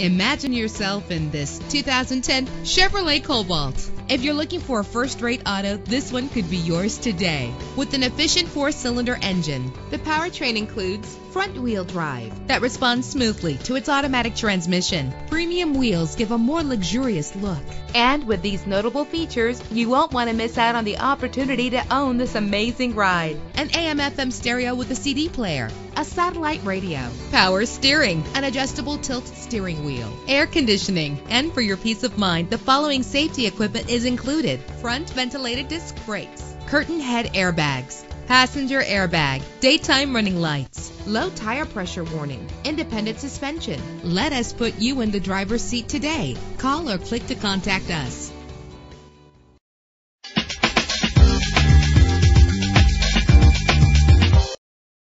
Imagine yourself in this 2010 Chevrolet Cobalt. If you're looking for a first-rate auto, this one could be yours today. With an efficient four-cylinder engine, the powertrain includes front-wheel drive that responds smoothly to its automatic transmission. Premium wheels give a more luxurious look. And with these notable features, you won't want to miss out on the opportunity to own this amazing ride. An AM/FM stereo with a CD player, a satellite radio, power steering, an adjustable tilt steering wheel, air conditioning, and for your peace of mind, the following safety equipment is included: front ventilated disc brakes, curtain head airbags, passenger airbag, daytime running lights, low tire pressure warning, independent suspension. Let us put you in the driver's seat today. Call or click to contact us.